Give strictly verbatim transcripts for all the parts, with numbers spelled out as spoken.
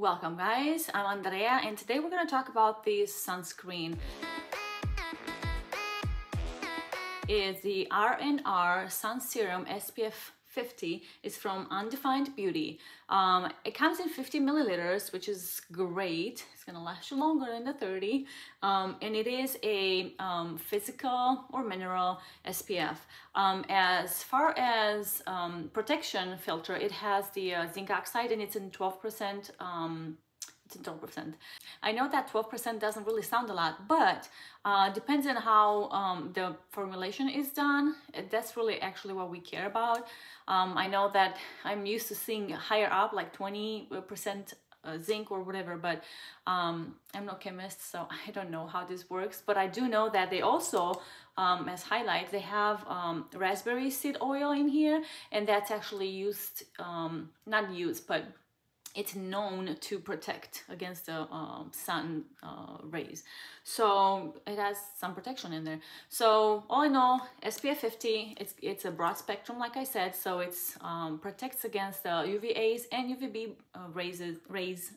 Welcome guys, I'm Andrea and today we're going to talk about the sunscreen. It's the R and R Sun Serum S P F fifty. It's from Undefined Beauty. Um, it comes in fifty milliliters, which is great. It's going to last you longer than the thirty. Um, and it is a um, physical or mineral S P F. Um, as far as um, protection filter, it has the uh, zinc oxide and it's in twelve percent. Um, twelve percent. I know that twelve percent doesn't really sound a lot, but uh, depends on how um, the formulation is done. That's really actually what we care about. Um, I know that I'm used to seeing higher up, like twenty percent uh, zinc or whatever, but um, I'm no chemist, so I don't know how this works. But I do know that they also, um, as highlight, they have um, raspberry seed oil in here, and that's actually used, um, not used, but it's known to protect against the uh, sun uh, rays. So it has some protection in there. So all in all, S P F fifty, it's, it's a broad spectrum, like I said, so it's um, protects against the uh, U V A's and U V B uh, rays, rays,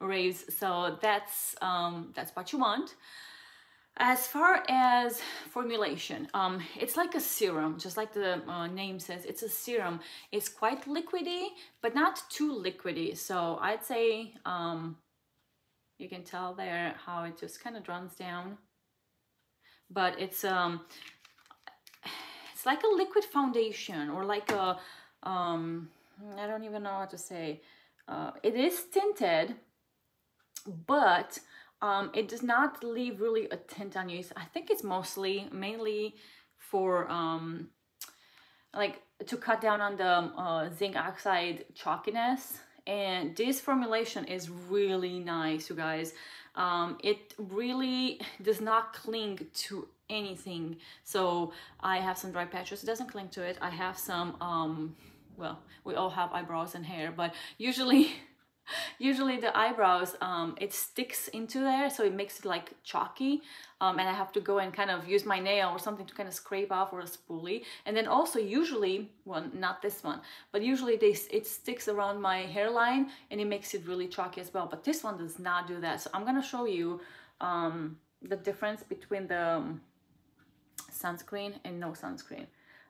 rays. So that's, um, that's what you want. As far as formulation, um, it's like a serum, just like the uh, name says, it's a serum. It's quite liquidy, but not too liquidy. So I'd say um, you can tell there how it just kind of runs down. But it's um, it's like a liquid foundation or like a, um, I don't even know what to say. Uh, it is tinted, but Um, it does not leave really a tint on you. I think it's mostly, mainly for um, like to cut down on the uh, zinc oxide chalkiness. And this formulation is really nice, you guys. Um, it really does not cling to anything. So I have some dry patches, it doesn't cling to it. I have some, um, well, we all have eyebrows and hair, but usually usually the eyebrows, um, it sticks into there, so it makes it like chalky, um, and I have to go and kind of use my nail or something to kind of scrape off, or a spoolie. And then also usually, well, not this one, but usually they, it sticks around my hairline and it makes it really chalky as well, but this one does not do that. So I'm gonna show you um, the difference between the um, sunscreen and no sunscreen.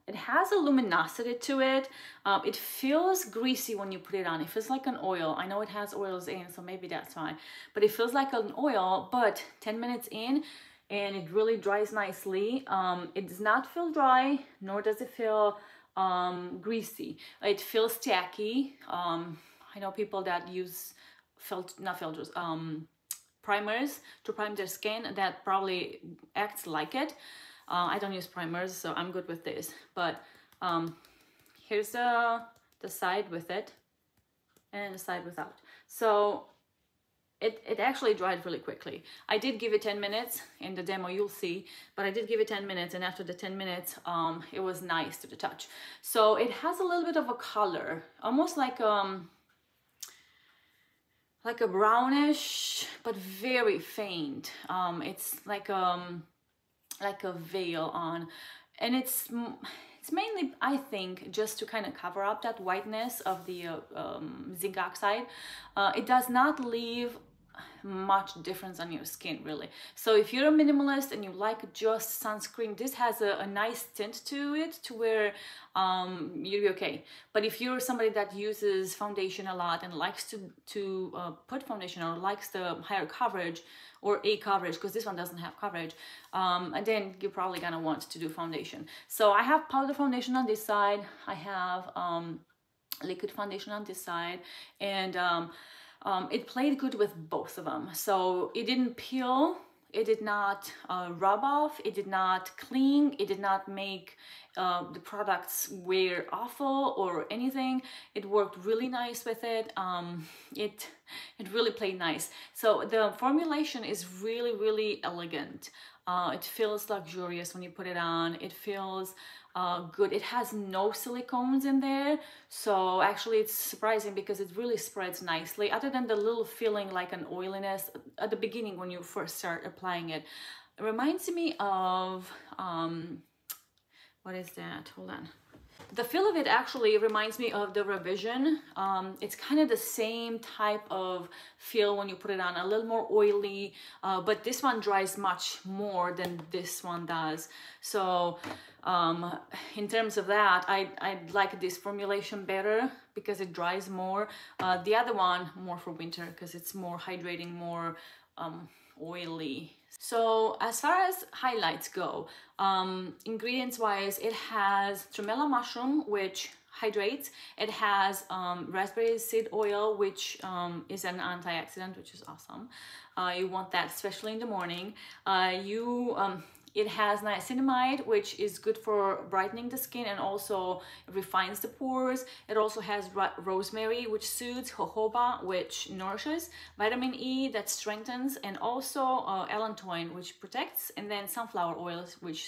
It has a luminosity to it. Um, it feels greasy when you put it on. It feels like an oil. I know it has oils in, so maybe that's fine. But it feels like an oil, but ten minutes in, and it really dries nicely. Um, it does not feel dry, nor does it feel um, greasy. It feels tacky. Um, I know people that use, felt, not filters, um, primers to prime their skin, that probably acts like it. Uh, I don't use primers, so I'm good with this, but um, here's the, the side with it and the side without. So it, it actually dried really quickly. I did give it ten minutes in the demo, you'll see, but I did give it ten minutes, and after the ten minutes, um, it was nice to the touch. So it has a little bit of a color, almost like um, like a brownish, but very faint. Um, it's like um. like a veil on, and it's it's mainly, I think, just to kind of cover up that whiteness of the uh, um, zinc oxide. Uh, it does not leave much difference on your skin, really. So if you're a minimalist and you like just sunscreen, this has a, a nice tint to it to where um, you'll be okay. But if you're somebody that uses foundation a lot and likes to, to uh, put foundation, or likes the higher coverage or a coverage, because this one doesn't have coverage, um, and then you're probably gonna want to do foundation. So I have powder foundation on this side, I have um, liquid foundation on this side, and um, Um, it played good with both of them. So it didn't peel, it did not uh, rub off, it did not cling, it did not make uh, the products wear awful or anything. It worked really nice with it. Um, it, it really played nice. So the formulation is really, really elegant. Uh, it feels luxurious when you put it on. It feels uh, good. It has no silicones in there. So actually it's surprising because it really spreads nicely. Other than the little feeling like an oiliness at the beginning when you first start applying it. It reminds me of, um, what is that? Hold on. The feel of it actually reminds me of the Revision. Um, it's kind of the same type of feel when you put it on, a little more oily, uh, but this one dries much more than this one does. So um, in terms of that, I, I like this formulation better because it dries more. Uh, the other one more for winter because it's more hydrating, more um, oily. So as far as highlights go, um, ingredients wise, it has tremella mushroom, which hydrates. It has um, raspberry seed oil, which um, is an antioxidant, which is awesome. Uh, you want that especially in the morning. Uh, you um, It has niacinamide, which is good for brightening the skin and also refines the pores. It also has rosemary, which soothes, jojoba, which nourishes, vitamin E, that strengthens, and also uh, allantoin, which protects, and then sunflower oils, which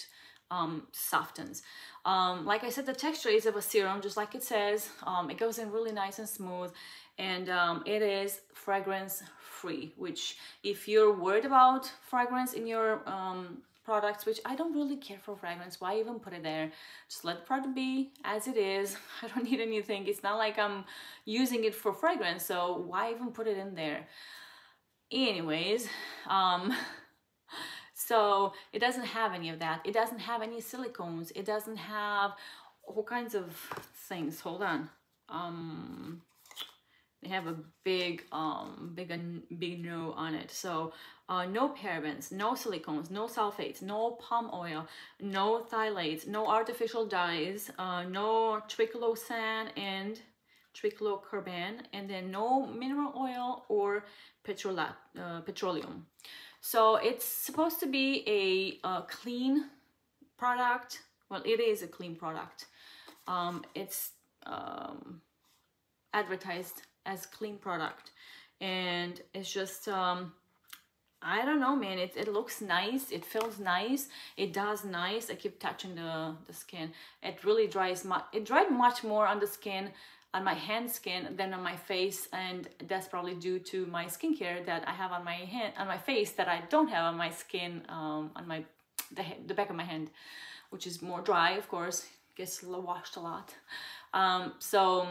um, softens. Um, like I said, the texture is of a serum, just like it says. Um, it goes in really nice and smooth, and um, it is fragrance free, which if you're worried about fragrance in your um, products, which I don't really care for fragrance, why even put it there? Just let the product be as it is. I don't need anything. It's not like I'm using it for fragrance, so why even put it in there? Anyways, um, so it doesn't have any of that. It doesn't have any silicones. It doesn't have all kinds of things. Hold on. Um, they have a big, um, big, big no on it. So Uh, no parabens, no silicones, no sulfates, no palm oil, no phthalates, no artificial dyes, uh, no triclosan and triclocarban, and then no mineral oil or petrola, uh, petroleum. So it's supposed to be a, a clean product. Well, it is a clean product. Um, it's um, advertised as clean product, and it's just... Um, I don't know, man, it, it looks nice, it feels nice, it does nice. I keep touching the, the skin. It really dries much, it dried much more on the skin, on my hand skin than on my face, and that's probably due to my skincare that I have on my hand, on my face, that I don't have on my skin, um, on my, the, the back of my hand, which is more dry, of course, gets washed a lot. Um, so...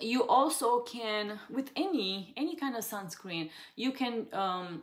You also can, with any any kind of sunscreen, you can um,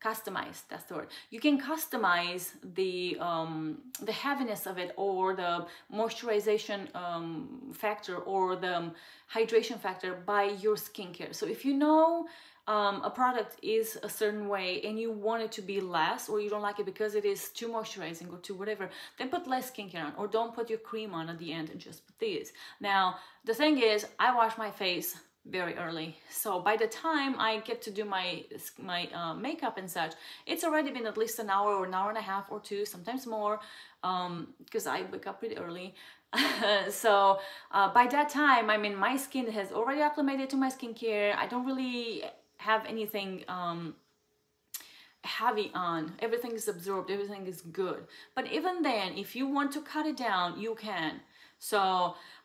customize, that's the word. You can customize the, um, the heaviness of it, or the moisturization um, factor, or the hydration factor by your skincare. So if you know um, a product is a certain way and you want it to be less, or you don't like it because it is too moisturizing or too whatever, then put less skincare on, or don't put your cream on at the end and just put these. Now, the thing is, I wash my face very early, so by the time I get to do my my uh, makeup and such, it's already been at least an hour or an hour and a half or two, sometimes more, um because I wake up pretty early. So uh, by that time, I mean, my skin has already acclimated to my skincare. I don't really have anything um heavy on. Everything is absorbed, everything is good. But even then, if you want to cut it down, you can. So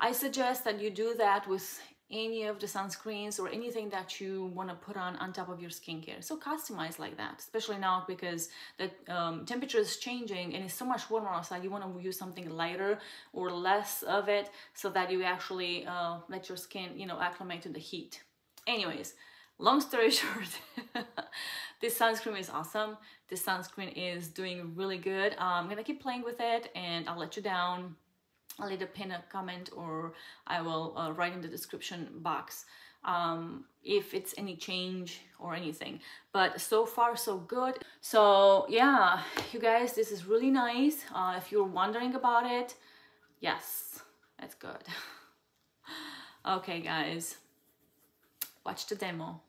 I suggest that you do that with any of the sunscreens or anything that you want to put on on top of your skincare. So customize like that, especially now because the um, temperature is changing and it's so much warmer outside. You want to use something lighter or less of it, so that you actually uh, let your skin, you know, acclimate to the heat. Anyways, long story short, this sunscreen is awesome. This sunscreen is doing really good. I'm gonna keep playing with it, and I'll let you down. I'll either pin a comment, or I will uh, write in the description box um, if it's any change or anything. But so far, so good. So yeah, you guys, this is really nice. Uh, if you're wondering about it, yes, that's good. Okay, guys, watch the demo.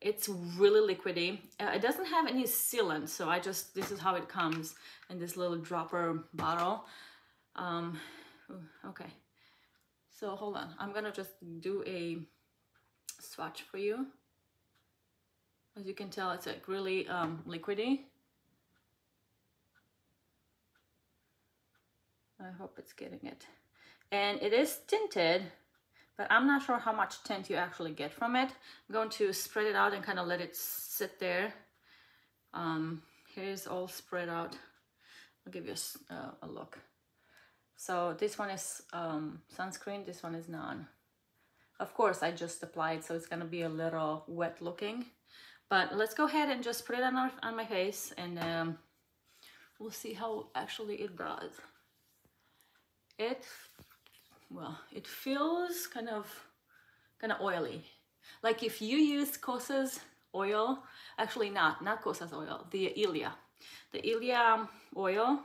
It's really liquidy. Uh, it doesn't have any sealant, so I just, this is how it comes in this little dropper bottle. Um, okay, so hold on, I'm gonna just do a swatch for you. As you can tell, it's like really um, liquidy. I hope it's getting it. And it is tinted, but I'm not sure how much tint you actually get from it. I'm going to spread it out and kind of let it sit there. Um, here's all spread out. I'll give you a, uh, a look. So this one is um, sunscreen, this one is none. Of course, I just applied, so it's gonna be a little wet looking. But let's go ahead and just put it on, our, on my face, and um, we'll see how actually it does. It, well, it feels kind of, kind of oily. Like if you use Cosa's oil, actually not, not Cosa's oil, the Ilia. The Ilia oil,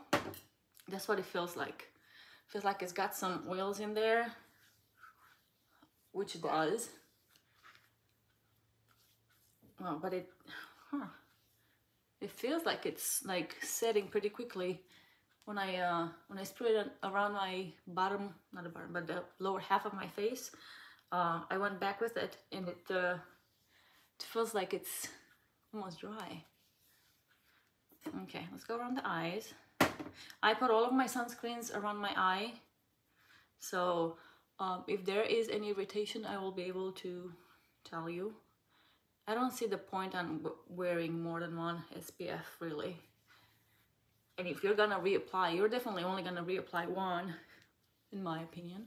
that's what it feels like. Feels like it's got some oils in there, which it does. Well, but it, huh, it feels like it's like setting pretty quickly when I uh, when I spray it around my bottom, not the bottom, but the lower half of my face. Uh, I went back with it, and it, uh, it feels like it's almost dry. Okay, let's go around the eyes. I put all of my sunscreens around my eye, so um, if there is any irritation, I will be able to tell you. I don't see the point on wearing more than one S P F, really. And if you're gonna reapply, you're definitely only gonna reapply one, in my opinion.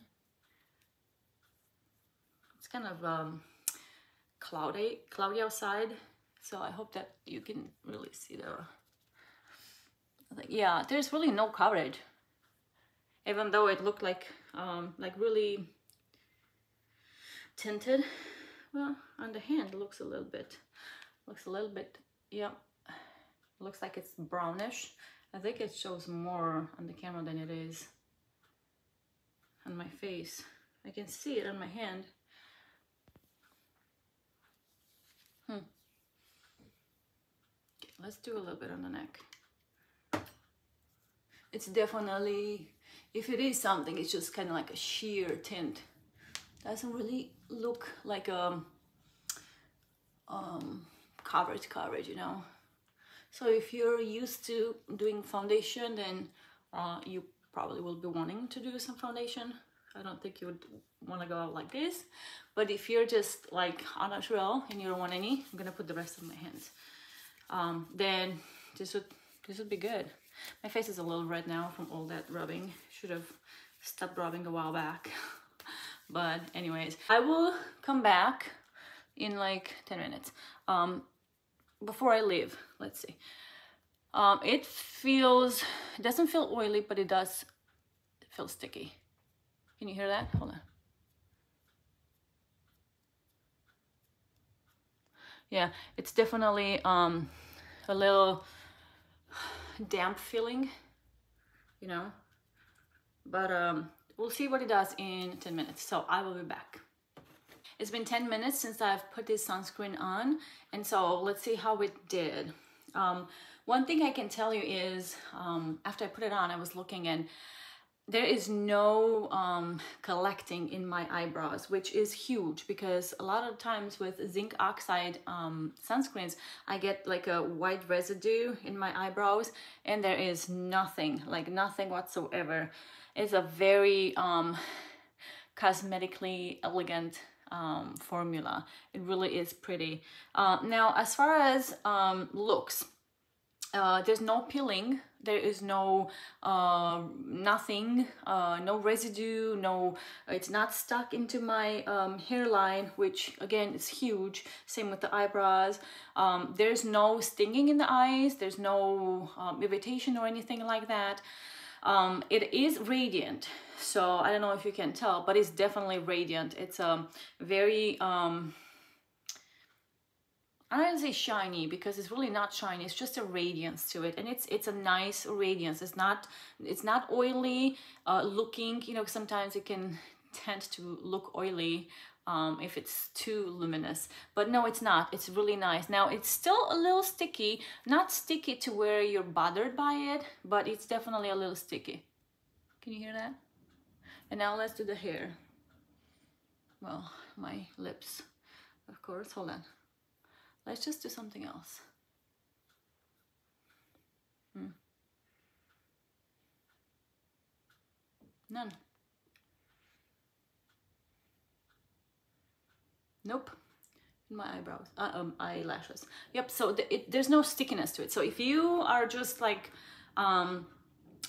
It's kind of um, cloudy, cloudy outside, so I hope that you can really see the... Like, yeah, there's really no coverage, even though it looked like um, like really tinted. Well, on the hand it looks a little bit, looks a little bit, yeah, looks like it's brownish. I think it shows more on the camera than it is on my face. I can see it on my hand. Hmm. Okay, let's do a little bit on the neck. It's definitely, if it is something, it's just kind of like a sheer tint. Doesn't really look like a um, coverage coverage, you know. So if you're used to doing foundation, then uh, you probably will be wanting to do some foundation. I don't think you would want to go out like this. But if you're just like Anatril and you don't want any, I'm gonna put the rest of my hands. Um, then this would this would be good. My face is a little red now from all that rubbing. Should have stopped rubbing a while back. But anyways, I will come back in like ten minutes. Um, before I leave, let's see. Um, it feels, it doesn't feel oily, but it does feel sticky. Can you hear that? Hold on. Yeah, it's definitely um, a little... damp feeling, you know, but um we'll see what it does in ten minutes. So I will be back. It's been ten minutes since I've put this sunscreen on, and so let's see how it did. Um one thing I can tell you is um after I put it on, I was looking, and there is no um collecting in my eyebrows, which is huge, because a lot of times with zinc oxide um sunscreens, I get like a white residue in my eyebrows, and there is nothing, like nothing whatsoever. It's a very um cosmetically elegant um formula. It really is pretty. Uh, now as far as um looks, Uh, there's no peeling, there is no uh, nothing, uh, no residue, no, it's not stuck into my um, hairline, which again is huge. Same with the eyebrows. Um, there's no stinging in the eyes, there's no um, irritation or anything like that. Um, it is radiant, so I don't know if you can tell, but it's definitely radiant. It's um, very... Um, I don't say shiny, because it's really not shiny. It's just a radiance to it, and it's it's a nice radiance. It's not it's not oily uh, looking. You know, sometimes it can tend to look oily um, if it's too luminous. But no, it's not. It's really nice. Now it's still a little sticky. Not sticky to where you're bothered by it, but it's definitely a little sticky. Can you hear that? And now let's do the hair. Well, my lips, of course. Hold on. Let's just do something else. Hmm. None. Nope. My eyebrows, uh, um, eyelashes. Yep, so th it, there's no stickiness to it. So if you are just like um,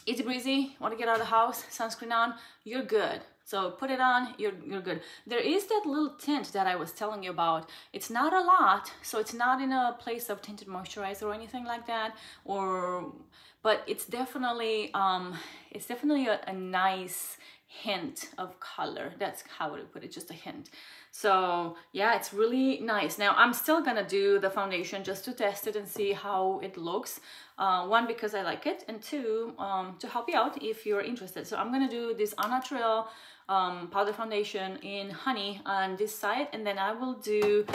it's breezy, want to get out of the house, sunscreen on, you're good. So put it on, you're, you're good. There is that little tint that I was telling you about. It's not a lot, so it's not in a place of tinted moisturizer or anything like that, or, but it's definitely, um, it's definitely a, a nice hint of color. That's how I would put it, just a hint. So yeah, it's really nice. Now I'm still gonna do the foundation just to test it and see how it looks. Uh, one, because I like it, and two, um, to help you out if you're interested. So I'm gonna do this Anatril Um, powder foundation in honey on this side, and then I will do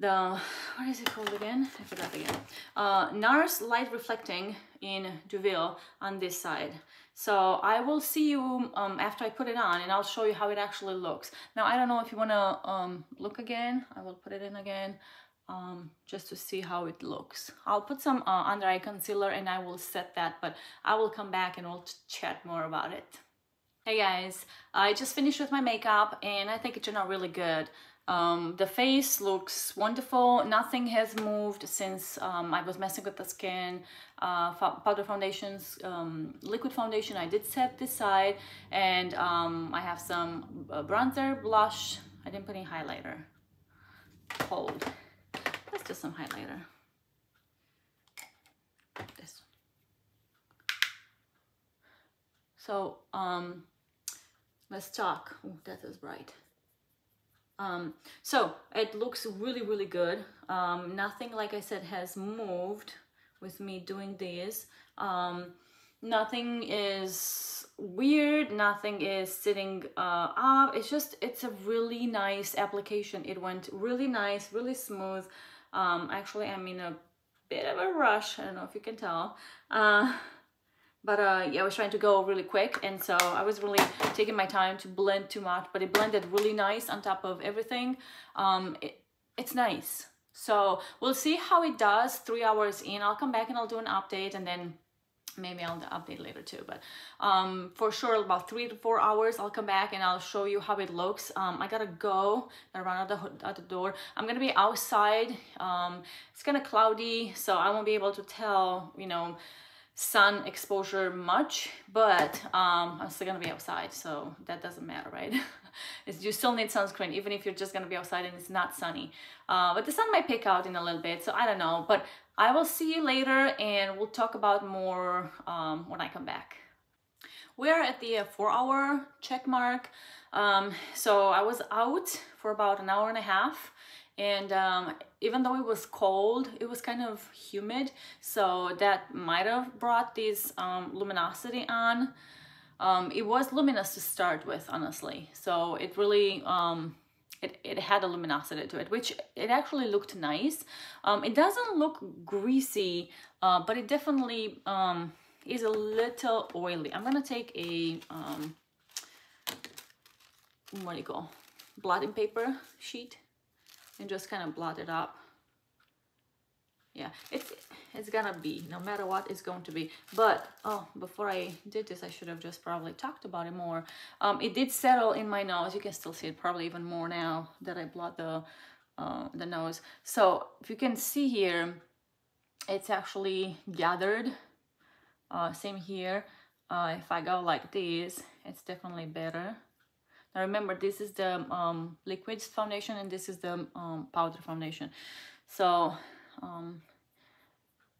the, what is it called again? I forgot again. Uh, NARS Light Reflecting in Deauville on this side. So I will see you um, after I put it on, and I'll show you how it actually looks. Now I don't know if you want to um, look again. I will put it in again um, just to see how it looks. I'll put some uh, under eye concealer and I will set that, but I will come back and we'll chat more about it. Hey guys, I just finished with my makeup and I think it turned out really good. Um, the face looks wonderful. Nothing has moved since um, I was messing with the skin. Uh, powder foundations, um, liquid foundation, I did set this side, and um, I have some bronzer, blush. I didn't put any highlighter. Hold. Let's do some highlighter. This one. So, um... let's talk. Ooh, that is bright. Um, so it looks really, really good. Um, nothing, like I said, has moved with me doing this. Um, nothing is weird. Nothing is sitting uh, up. It's just, it's a really nice application. It went really nice, really smooth. Um, actually, I'm in a bit of a rush. I don't know if you can tell. Uh, But uh, yeah, I was trying to go really quick, and so I was really taking my time to blend too much, but it blended really nice on top of everything. Um, it, it's nice. So we'll see how it does three hours in. I'll come back and I'll do an update, and then maybe I'll update later too. But um, for sure, about three to four hours, I'll come back and I'll show you how it looks. Um, I gotta go. I run out the, out the door. I'm gonna be outside. Um, it's kind of cloudy, so I won't be able to tell, you know, sun exposure much, but um, I'm still gonna be outside, so that doesn't matter, right? It's, you still need sunscreen even if you're just gonna be outside and it's not sunny, uh, but the sun might pick out in a little bit, so I don't know. But I will see you later and we'll talk about more um, when I come back. We're at the four hour check mark, um, so I was out for about an hour and a half, and um, even though it was cold, it was kind of humid, so that might have brought this um, luminosity on. Um, it was luminous to start with, honestly, so it really um, it, it had a luminosity to it, which it actually looked nice. Um, it doesn't look greasy, uh, but it definitely um, is a little oily. I'm gonna take a um, what do you call, blotting paper sheet, and just kind of blot it up. Yeah, it's it's gonna be, no matter what, it's going to be. But oh, before I did this, I should have just probably talked about it more. Um, it did settle in my nose. You can still see it probably even more now that I blot the uh, the nose. So if you can see here, it's actually gathered. Uh, same here. Uh, if I go like this, it's definitely better. Now remember, this is the um, liquid foundation and this is the um, powder foundation. So um,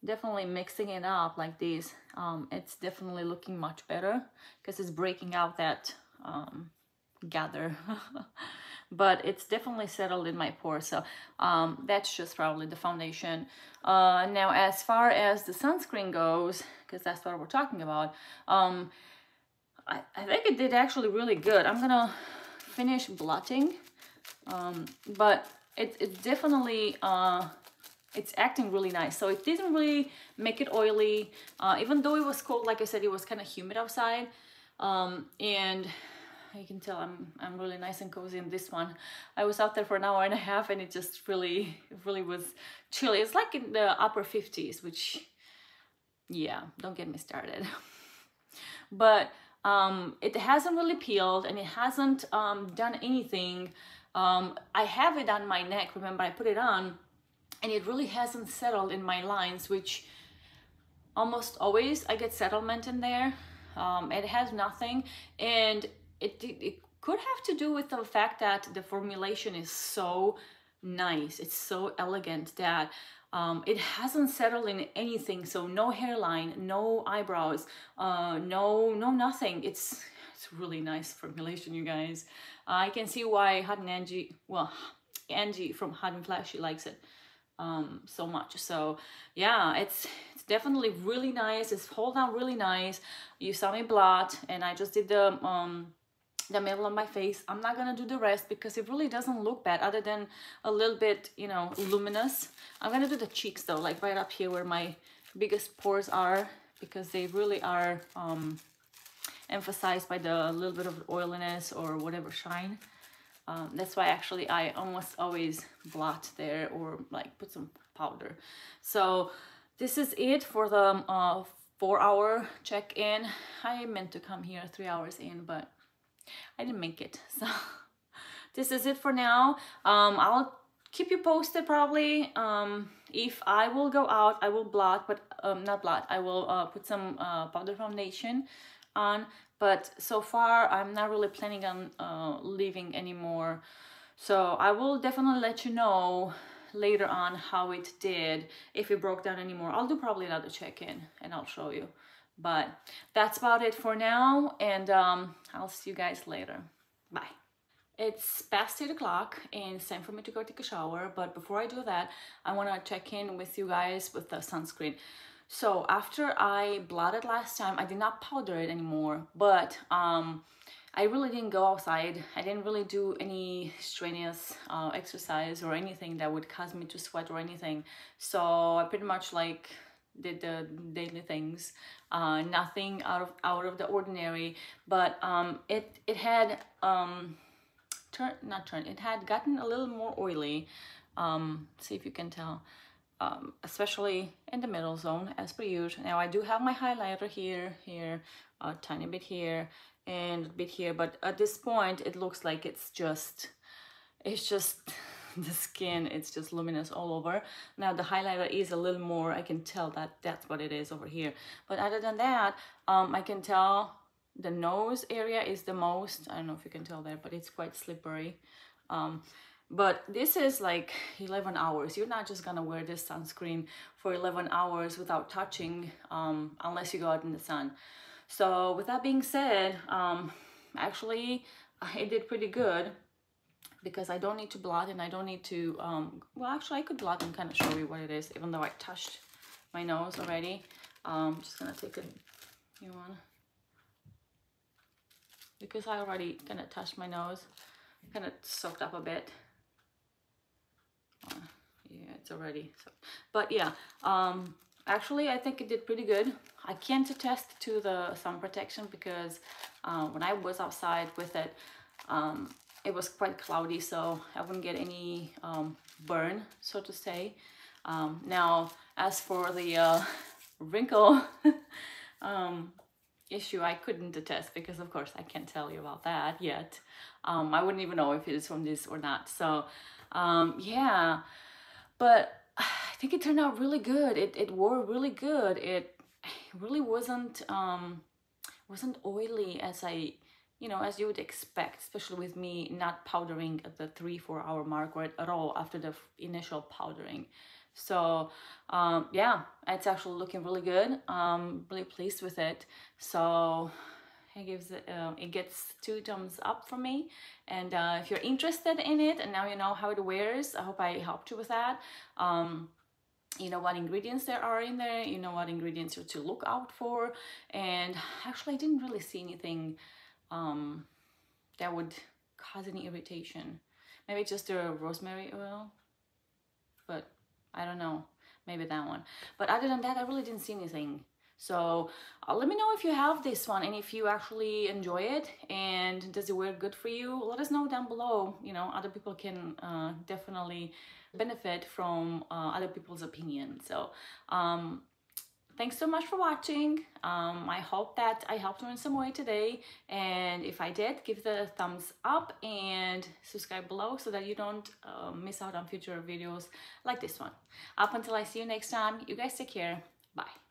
definitely mixing it up like this, um, it's definitely looking much better because it's breaking out that um, gather. But it's definitely settled in my pores, so um, that's just probably the foundation. Uh, now as far as the sunscreen goes, because that's what we're talking about, um, I think it did actually really good. I'm gonna finish blotting, um, but it, it definitely, uh, it's acting really nice. So it didn't really make it oily, uh, even though it was cold. Like I said, it was kind of humid outside, um, and you can tell I'm, I'm really nice and cozy in this one. I was out there for an hour and a half and it just really, really was chilly. It's like in the upper fifties, which, yeah, don't get me started. But um it hasn't really peeled and it hasn't um done anything. um I have it on my neck, remember I put it on, and it really hasn't settled in my lines, which almost always I get settlement in there. Um, it has nothing, and it, it, it could have to do with the fact that the formulation is so nice, it's so elegant that um, it hasn't settled in anything. So no hairline, no eyebrows, uh, no, no nothing. It's it's really nice formulation, you guys. I can see why Hot and Angie, well, Angie from Hot and Flash, she likes it um, so much. So yeah, it's it's definitely really nice. It's hold on really nice. You saw me blot, and I just did the um. the middle of my face. I'm not gonna do the rest because it really doesn't look bad other than a little bit, you know, luminous. I'm gonna do the cheeks though, like right up here where my biggest pores are, because they really are um, emphasized by the little bit of oiliness or whatever shine. Um, that's why actually I almost always blot there or like put some powder. So this is it for the uh, four hour check-in. I meant to come here three hours in, but I didn't make it. So this is it for now. um I'll keep you posted probably. Um if I will go out, I will blot, but um not blot, I will uh, put some uh, powder foundation on, but so far I'm not really planning on uh, leaving anymore, so I will definitely let you know later on how it did, if it broke down anymore. I'll do probably another check-in and I'll show you. But that's about it for now, and um, I'll see you guys later. Bye. It's past eight o'clock, and it's time for me to go take a shower. But before I do that, I want to check in with you guys with the sunscreen. So after I blotted last time, I did not powder it anymore, but um, I really didn't go outside. I didn't really do any strenuous uh, exercise or anything that would cause me to sweat or anything. So I pretty much like... did the daily things, uh, nothing out of out of the ordinary, but um, it it had um, turn not turn it had gotten a little more oily. Um, see if you can tell, um, especially in the middle zone as per usual. Now I do have my highlighter here, here, a tiny bit here, and a bit here, but at this point it looks like it's just it's just. the skin, it's just luminous all over. Now the highlighter is a little more, I can tell that that's what it is over here, but other than that um I can tell the nose area is the most. I don't know if you can tell that, but it's quite slippery. Um but this is like eleven hours. You're not just gonna wear this sunscreen for eleven hours without touching, um unless you go out in the sun. So with that being said, um actually I did pretty good, because I don't need to blot, and I don't need to, um, well, actually I could blot and kind of show you what it is, even though I touched my nose already. Um, I'm just gonna take a new one, because I already kind of touched my nose, kind of soaked up a bit. Uh, yeah, it's already soaked. But yeah, um, actually I think it did pretty good. I can't attest to the sun protection, because uh, when I was outside with it, um, it was quite cloudy, so I wouldn't get any um, burn, so to say. Um, now, as for the uh, wrinkle um, issue, I couldn't attest, because of course I can't tell you about that yet. Um, I wouldn't even know if it is from this or not. So um, yeah, but I think it turned out really good. It, it wore really good. It really wasn't, um, wasn't oily as I... you know, as you would expect, especially with me not powdering at the three, four hour mark or at all after the initial powdering. So um, yeah, it's actually looking really good. Um, really pleased with it. So it gives it, uh, it gets two thumbs up from me. And uh, if you're interested in it and now you know how it wears, I hope I helped you with that. Um, you know what ingredients there are in there, you know what ingredients you're to look out for. And actually I didn't really see anything um that would cause any irritation. Maybe just the rosemary oil, but I don't know, maybe that one. But other than that, I really didn't see anything. So uh, let me know if you have this one and if you actually enjoy it, and does it work good for you? Let us know down below. You know, other people can uh, definitely benefit from uh, other people's opinion. So um thanks so much for watching. Um, I hope that I helped you in some way today. And if I did, give the thumbs up and subscribe below so that you don't uh, miss out on future videos like this one. Up until I see you next time, you guys take care. Bye.